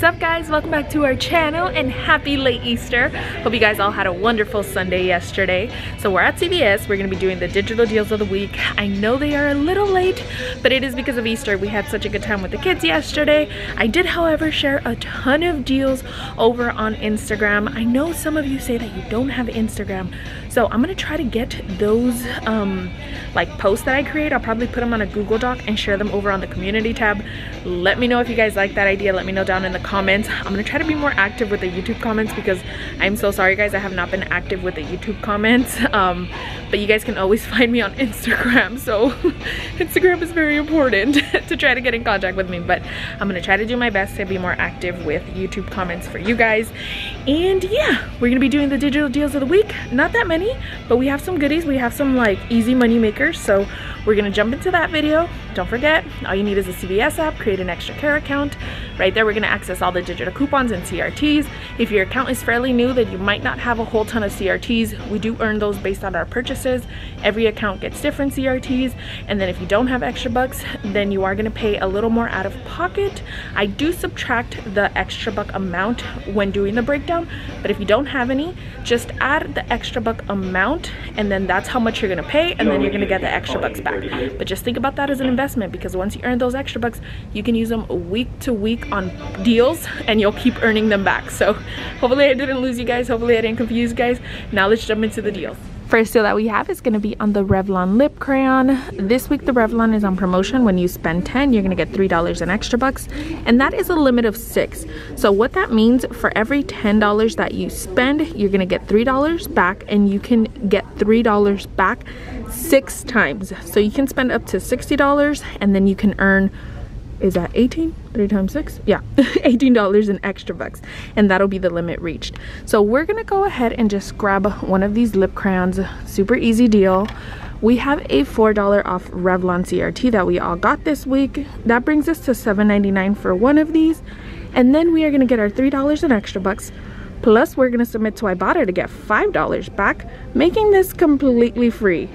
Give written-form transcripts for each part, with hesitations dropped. What's up, guys? Welcome back to our channel and happy late Easter. Hope you guys all had a wonderful Sunday yesterday. So we're at CVS. We're gonna be doing the digital deals of the week. I know they are a little late, but it is because of Easter. We had such a good time with the kids yesterday. I did, however, share a ton of deals over on Instagram. I know some of you say that you don't have Instagram, so I'm gonna try to get those like posts that I create. I'll probably put them on a Google Doc and share them over on the community tab. Let me know if you guys like that idea. Let me know down in the comments. I'm gonna try to be more active with the YouTube comments because I'm so sorry, guys, I have not been active with the YouTube comments, but you guys can always find me on Instagram, so Instagram is very important to try to get in contact with me. But I'm gonna try to do my best to be more active with YouTube comments for you guys. And yeah, we're gonna be doing the digital deals of the week. Not that many, but we have some goodies. We have some like easy money makers, so we're gonna jump into that video. Don't forget, all you need is a CVS app, create an extra care account. Right there, we're gonna access all the digital coupons and CRTs. If your account is fairly new, then you might not have a whole ton of CRTs. We do earn those based on our purchases. Every account gets different CRTs. And then if you don't have extra bucks, then you are gonna pay a little more out of pocket. I do subtract the extra buck amount when doing the breakdown, but if you don't have any, just add the extra buck amount, and then that's how much you're gonna pay, and then you're gonna get the extra bucks back. But just think about that as an investment, because once you earn those extra bucks, you can use them week to week on deals and you'll keep earning them back. So hopefully I didn't lose you guys. Hopefully I didn't confuse you guys. Now let's jump into the deals. First deal that we have is gonna be on the Revlon lip crayon. This week the Revlon is on promotion. When you spend 10, you're gonna get $3 in extra bucks, and that is a limit of 6. So what that means, for every $10 that you spend, you're gonna get $3 back, and you can get $3 back 6 times. So you can spend up to $60, and then you can earn, is that 18? 3 times 6? Yeah, $18 in extra bucks, and that'll be the limit reached. So we're gonna go ahead and just grab one of these lip crayons. Super easy deal. We have a $4 off Revlon CRT that we all got this week. That brings us to $7.99 for one of these, and then we are gonna get our $3 in extra bucks. Plus, we're gonna submit to Ibotta to get $5 back, making this completely free.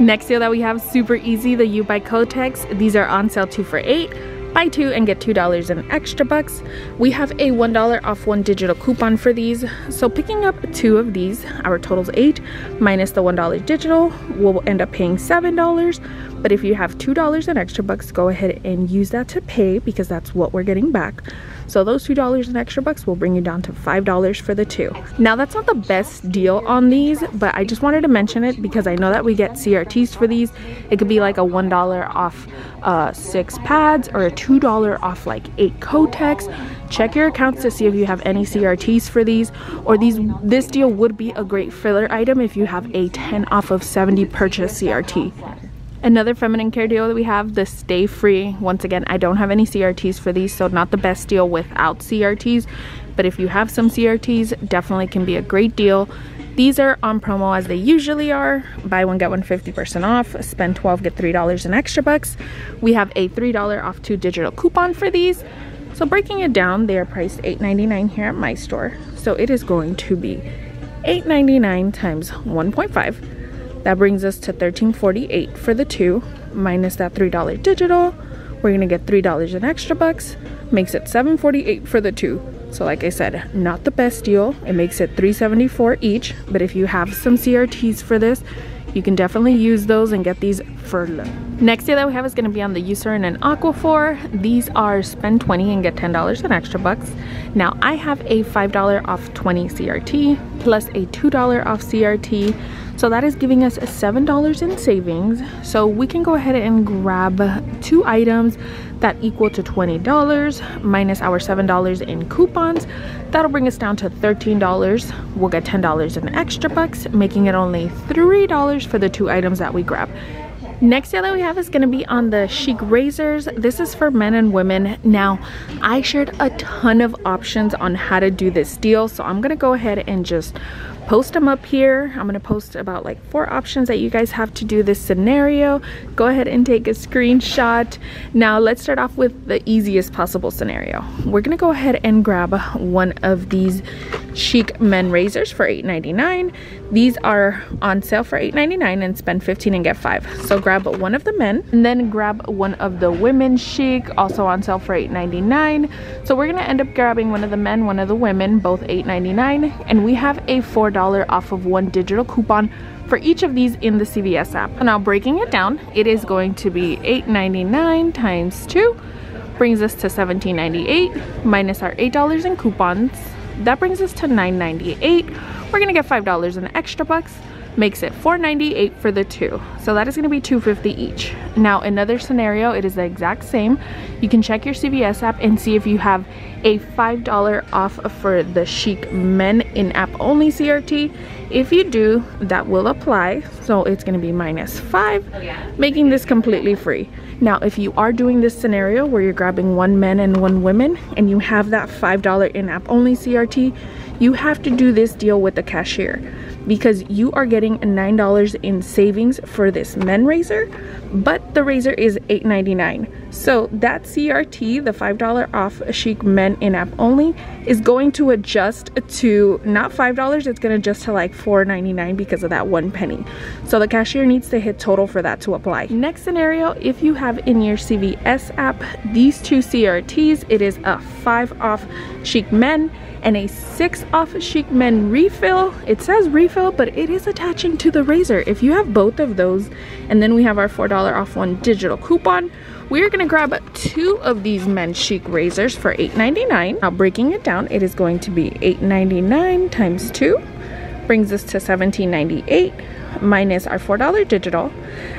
Next deal that we have, super easy, the U by Kotex. These are on sale 2 for $8. Buy 2 and get $2 in extra bucks. We have a $1 off 1 digital coupon for these. So picking up 2 of these, our total's $8 minus the $1 digital, we'll end up paying $7. But if you have $2 in extra bucks, go ahead and use that to pay, because that's what we're getting back. So those $2 in extra bucks will bring you down to $5 for the 2. Now, that's not the best deal on these, but I just wanted to mention it because I know that we get CRTs for these. It could be like a $1 off 6 pads, or a $2 off like 8 Kotex. Check your accounts to see if you have any CRTs for these, or this deal would be a great filler item if you have a 10 off of 70 purchase CRT. Another feminine care deal that we have, the Stay Free. Once again, I don't have any CRTs for these, so not the best deal without CRTs, but if you have some CRTs, definitely can be a great deal. These are on promo as they usually are. Buy 1, get 1 50% off. Spend 12, get $3 in extra bucks. We have a $3 off 2 digital coupon for these. So breaking it down, they are priced $8.99 here at my store. So it is going to be $8.99 times 1.5. That brings us to $13.48 for the 2, minus that $3 digital. We're gonna get $3 in extra bucks, makes it $7.48 for the 2. So like I said, not the best deal. It makes it $3.74 each, but if you have some CRTs for this, you can definitely use those and get these for low. Next deal that we have is gonna be on the Eucerin and Aquaphor. These are spend 20 and get $10 in extra bucks. Now, I have a $5 off 20 CRT plus a $2 off CRT. So that is giving us $7 in savings. So we can go ahead and grab 2 items that equal to $20 minus our $7 in coupons. That'll bring us down to $13. We'll get $10 in extra bucks, making it only $3 for the 2 items that we grab. Next deal that we have is going to be on the Chic razors. This is for men and women. Now, I shared a ton of options on how to do this deal, so I'm going to go ahead and just post them up here. I'm going to post about like 4 options that you guys have to do this scenario. Go ahead and take a screenshot. Now, let's start off with the easiest possible scenario. We're going to go ahead and grab one of these Chic men razors for $8.99. These are on sale for $8.99 and spend $15 and get 5. So grab one of the men and then grab one of the women Chic, also on sale for $8.99. So we're gonna end up grabbing one of the men, one of the women, both $8.99, and we have a $4 off of one digital coupon for each of these in the CVS app. So now breaking it down, it is going to be $8.99 times 2, brings us to $17.98, minus our $8 in coupons. That brings us to $9.98. We're gonna get $5 in extra bucks, makes it $4.98 for the two. So that is gonna be $2.50 each. Now another scenario, it is the exact same. You can check your CVS app and see if you have a $5 off for the Chic men in app only CRT. If you do, that will apply. So it's gonna be minus 5, making this completely free. Now, if you are doing this scenario where you're grabbing one men and one woman and you have that $5 in-app only CRT, you have to do this deal with the cashier because you are getting $9 in savings for this men razor, but the razor is $8.99. So that CRT, the $5 off Chic men in-app only, is going to adjust to not $5, it's gonna adjust to like $4.99 because of that 1 penny. So the cashier needs to hit total for that to apply. Next scenario, if you have in your CVS app these two CRTs, it is a 5 off Chic men and a 6 off Chic men refill. It says refill, but it is attaching to the razor. If you have both of those, and then we have our $4 off one digital coupon, we're gonna grab 2 of these men Chic razors for $8.99. Now breaking it down, it is going to be $8.99 times 2, brings us to $17.98, minus our $4 digital,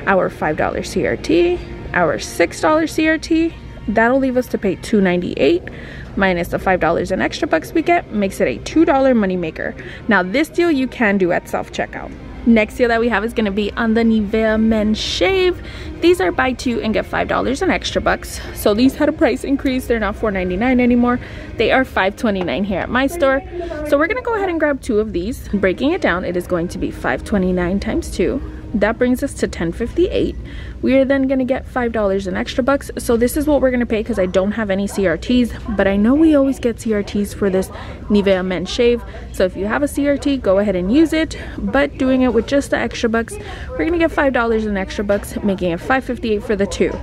our $5 CRT, our $6 CRT. That'll leave us to pay $2.98 minus the $5 in extra bucks we get, makes it a $2 moneymaker. Now this deal you can do at self-checkout. Next deal that we have is gonna be on the Nivea men shave. These are buy 2 and get $5 in extra bucks. So these had a price increase. They're not $4.99 anymore. They are $5.29 here at my store. So we're gonna go ahead and grab 2 of these. Breaking it down, it is going to be $5.29 times 2. That brings us to $10.58. We are then gonna get $5 in extra bucks. So this is what we're gonna pay because I don't have any CRTs, but I know we always get CRTs for this Nivea men shave. So if you have a CRT, go ahead and use it, but doing it with just the extra bucks, we're gonna get $5 in extra bucks, making it $5.58 for the 2.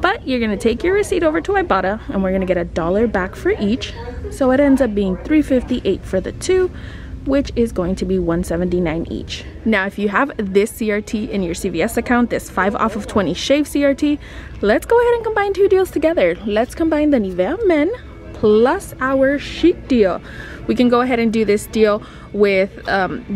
But you're gonna take your receipt over to Ibotta and we're gonna get $1 back for each. So it ends up being $3.58 for the 2, which is going to be $1.79 each. Now, if you have this CRT in your CVS account, this 5 off of 20 shave CRT, let's go ahead and combine 2 deals together. Let's combine the Nivea men plus our Chic deal. We can go ahead and do this deal with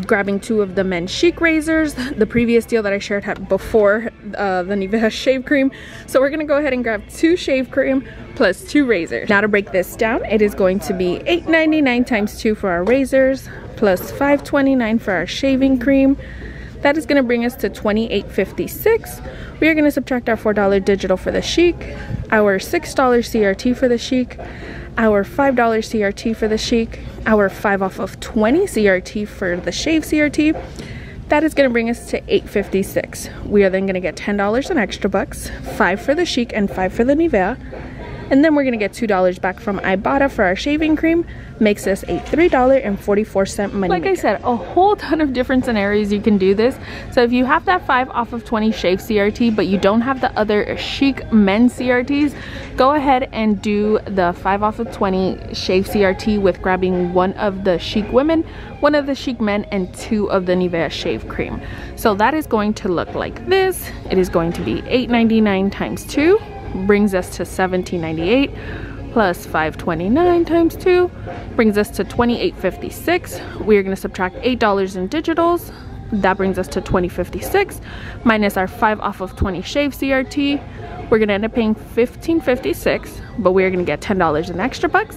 grabbing 2 of the men's Chic razors. The previous deal that I shared had before the Nivea shave cream. So we're gonna go ahead and grab 2 shave cream plus 2 razors. Now to break this down, it is going to be $8.99 times 2 for our razors, plus $5.29 for our shaving cream. That is gonna bring us to $28.56. We are gonna subtract our $4 digital for the Chic, our $6 CRT for the Chic, our $5 CRT for the Chic, our 5 off of 20 CRT for the shave CRT. That is gonna bring us to $8.56. We are then gonna get $10 in extra bucks, 5 for the Chic and 5 for the Nivea. And then we're gonna get $2 back from Ibotta for our shaving cream, makes us a $3.44 money. Like I said, a whole ton of different scenarios you can do this. So if you have that 5 off of 20 shave CRT, but you don't have the other Chic men CRTs, go ahead and do the 5 off of 20 shave CRT with grabbing 1 of the Chic women, 1 of the Chic men, and 2 of the Nivea shave cream. So that is going to look like this. It is going to be $8.99 times 2. Brings us to $17.98 plus $5.29 times 2 brings us to $28.56. We are going to subtract $8 in digitals. That brings us to $20.56 minus our 5 off of 20 shave CRT. We're going to end up paying $15.56, but we're going to get $10 in extra bucks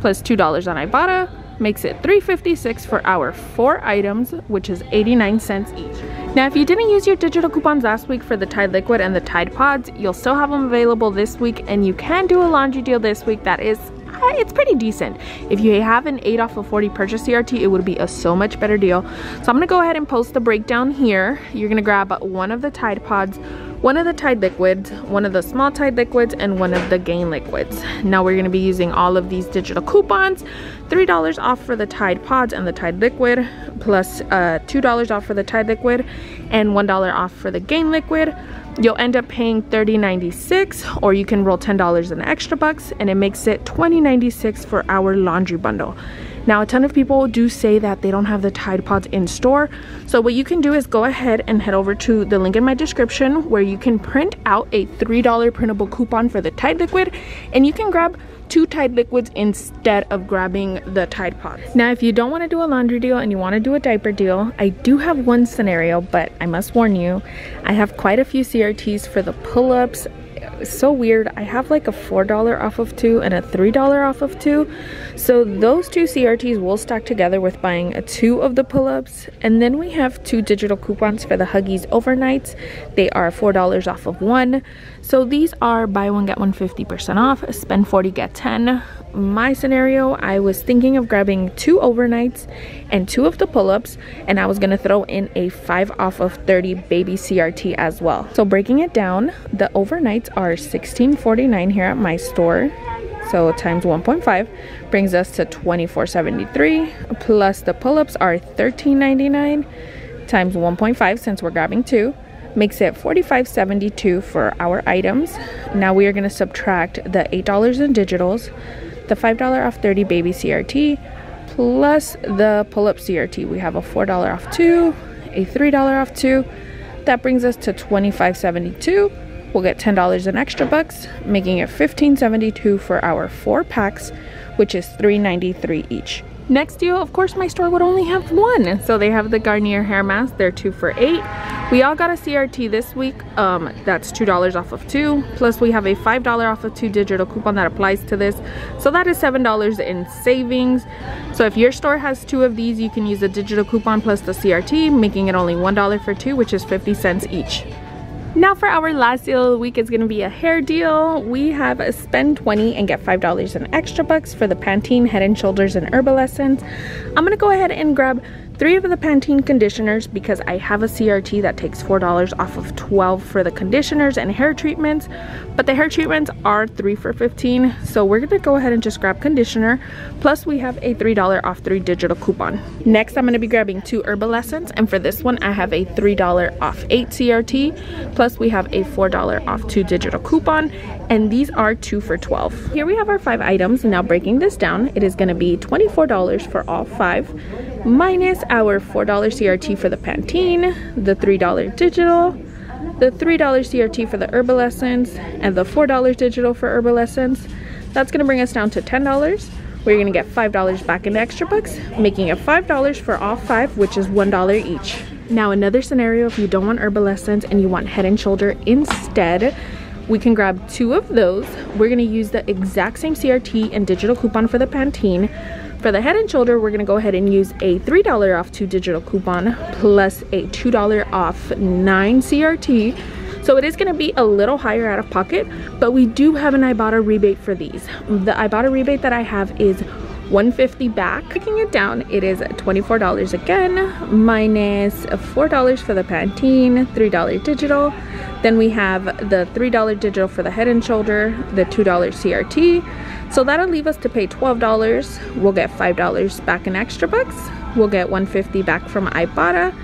plus $2 on Ibotta. Makes it $3.56 for our 4 items, which is 89 cents each. Now, if you didn't use your digital coupons last week for the Tide Liquid and the Tide Pods, you'll still have them available this week, and you can do a laundry deal this week that is, it's pretty decent. If you have an 8 off of 40 purchase CRT, it would be a so much better deal. So I'm gonna go ahead and post the breakdown here. You're gonna grab 1 of the Tide Pods, one of the Tide liquids, one of the small Tide liquids, and one of the Gain liquids. Now we're going to be using all of these digital coupons. $3 off for the Tide pods and the Tide liquid, plus $2 off for the Tide liquid and $1 off for the Gain liquid. You'll end up paying $30.96, or you can roll $10 in extra bucks, and it makes it $20.96 for our laundry bundle. Now, a ton of people do say that they don't have the Tide Pods in store. So what you can do is go ahead and head over to the link in my description, where you can print out a $3 printable coupon for the Tide liquid, and you can grab 2 Tide liquids instead of grabbing the Tide Pods. Now, if you don't want to do a laundry deal and you want to do a diaper deal, I do have one scenario, but I must warn you, I have quite a few CRTs for the Pull-Ups. So weird, I have like a $4 off of 2 and a $3 off of 2. So those 2 CRTs will stack together with buying a 2 of the Pull-Ups. And then we have 2 digital coupons for the Huggies overnights. They are $4 off of 1. So these are buy 1 get 1 50% off, spend 40 get 10. My scenario, I was thinking of grabbing 2 overnights and 2 of the Pull-Ups, and I was going to throw in a 5 off of 30 baby CRT as well. So breaking it down, the overnights are $16.49 here at my store, so times 1.5 brings us to $24.73, plus the Pull-Ups are $13.99 times 1.5, since we're grabbing 2, makes it $45.72 for our items. Now we are going to subtract the $8 in digitals, the $5 off 30 baby CRT, plus the Pull-Up CRT. We have a $4 off 2, a $3 off 2. That brings us to $25.72. We'll get $10 in extra bucks, making it $15.72 for our 4 packs, which is $3.93 each. Next deal, of course, my store would only have 1. So they have the Garnier hair mask. They're 2 for $8. We all got a CRT this week. That's $2 off of 2. Plus we have a $5 off of 2 digital coupon that applies to this. So that is $7 in savings. So if your store has 2 of these, you can use a digital coupon plus the CRT, making it only $1 for 2, which is 50 cents each. Now for our last deal of the week is going to be a hair deal. We have a spend $20 and get $5 in extra bucks for the Pantene, Head & Shoulders, and Herbal Essence. I'm going to go ahead and grab 3 of the Pantene conditioners because I have a CRT that takes $4 off of 12 for the conditioners and hair treatments. But the hair treatments are 3 for 15, so we're going to go ahead and just grab conditioner. Plus we have a $3 off 3 digital coupon. Next, I'm going to be grabbing 2 Herbal Essence, and for this one I have a $3 off 8 CRT. Plus we have a $4 off 2 digital coupon, and these are 2 for 12. Here we have our 5 items. Now breaking this down, it is going to be $24 for all 5, minus our $4 CRT for the Pantene, the $3 digital, the $3 CRT for the Herbal Essence, and the $4 digital for Herbal Essence. That's going to bring us down to $10. We're going to get $5 back in extra bucks, making it $5 for all 5, which is $1 each. Now another scenario, if you don't want Herbal Essence and you want Head and Shoulder instead, we can grab 2 of those. We're going to use the exact same CRT and digital coupon for the Pantene. For the Head and Shoulder, we're going to go ahead and use a $3 off 2 digital coupon plus a $2 off 9 CRT. So it is going to be a little higher out of pocket, but we do have an Ibotta rebate for these. The Ibotta rebate that I have is $150 back. Breaking it down, it is $24 again, minus $4 for the Pantene, $3 digital. Then we have the $3 digital for the Head and Shoulder, the $2 CRT. So that'll leave us to pay $12. We'll get $5 back in extra bucks. We'll get $150 back from Ibotta,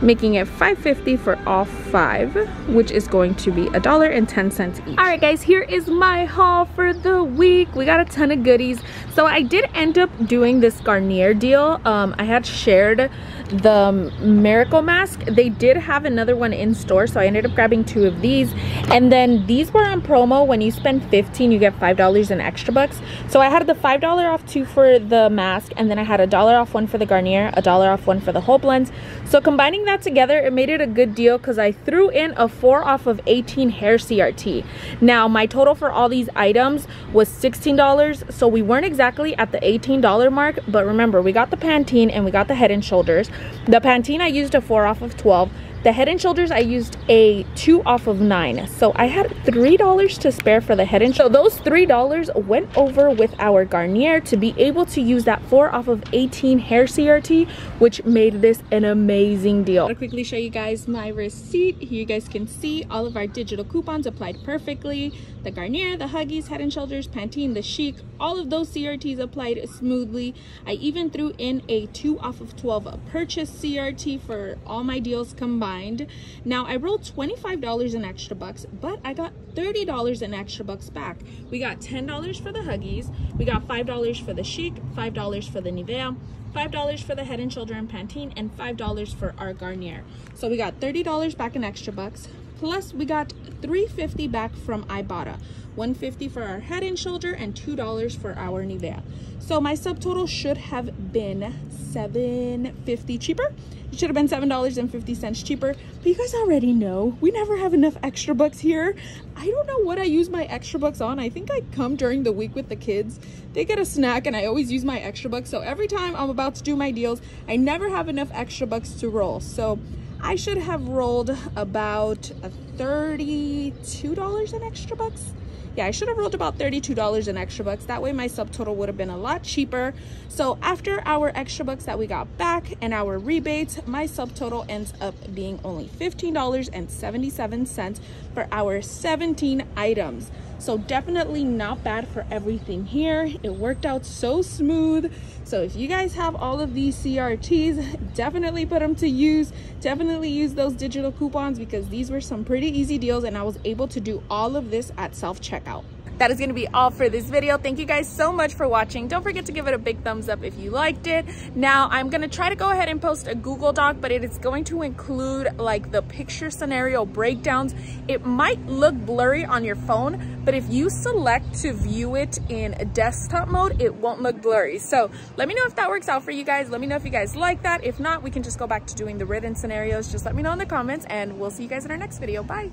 making it $5.50 for all 5, which is going to be $1.10 each. All right guys, here is my haul for the week. We got a ton of goodies. So I did end up doing this Garnier deal. I had shared the Miracle Mask. They did have another one in store, so I ended up grabbing 2 of these. And then these were on promo. When you spend $15, you get $5 in extra bucks. So I had the $5 off 2 for the mask, and then I had $1 off 1 for the Garnier, $1 off 1 for the whole blends. So combining that together, it made it a good deal because I threw in a 4 off of 18 hair CRT. Now my total for all these items was $16, so we weren't exactly at the $18 mark, but remember, we got the Pantene and we got the Head and Shoulders. The Pantene I used a 4 off of 12. The Head & Shoulders, I used a 2 off of 9. So I had $3 to spare for the Head & Shoulders. So those $3 went over with our Garnier to be able to use that 4 off of 18 hair CRT, which made this an amazing deal. I'll quickly show you guys my receipt. Here you guys can see all of our digital coupons applied perfectly. The Garnier, the Huggies, Head & Shoulders, Pantene, the Chic, all of those CRTs applied smoothly. I even threw in a 2 off of 12 purchase CRT for all my deals combined. Now I rolled $25 in extra bucks, but I got $30 in extra bucks back. We got $10 for the Huggies, we got $5 for the Chic, $5 for the Nivea, $5 for the Head and Shoulder and Pantene, and $5 for our Garnier. So we got $30 back in extra bucks. Plus we got $3.50 back from Ibotta, $1.50 for our Head and Shoulder and $2 for our Nivea. So my subtotal should have been $7.50 cheaper. It should have been $7.50 cheaper, but you guys already know we never have enough extra bucks here. I don't know what I use my extra bucks on. I think I come during the week with the kids, they get a snack, and I always use my extra bucks. So every time I'm about to do my deals, I never have enough extra bucks to roll. So I should have rolled about $32 in extra bucks. Yeah, I should have rolled about $32 in extra bucks. That way my subtotal would have been a lot cheaper. So after our extra bucks that we got back and our rebates, my subtotal ends up being only $15.77 for our 17 items. So definitely not bad for everything here. It worked out so smooth. So if you guys have all of these CRTs, definitely put them to use. Definitely use those digital coupons, because these were some pretty easy deals and I was able to do all of this at self-checkout. That is going to be all for this video. Thank you guys so much for watching. Don't forget to give it a big thumbs up if you liked it. Now I'm going to try to go ahead and post a Google Doc, but it is going to include like the picture scenario breakdowns. It might look blurry on your phone, but if you select to view it in desktop mode, it won't look blurry. So let me know if that works out for you guys. Let me know if you guys like that. If not, we can just go back to doing the written scenarios. Just let me know in the comments, and we'll see you guys in our next video. Bye.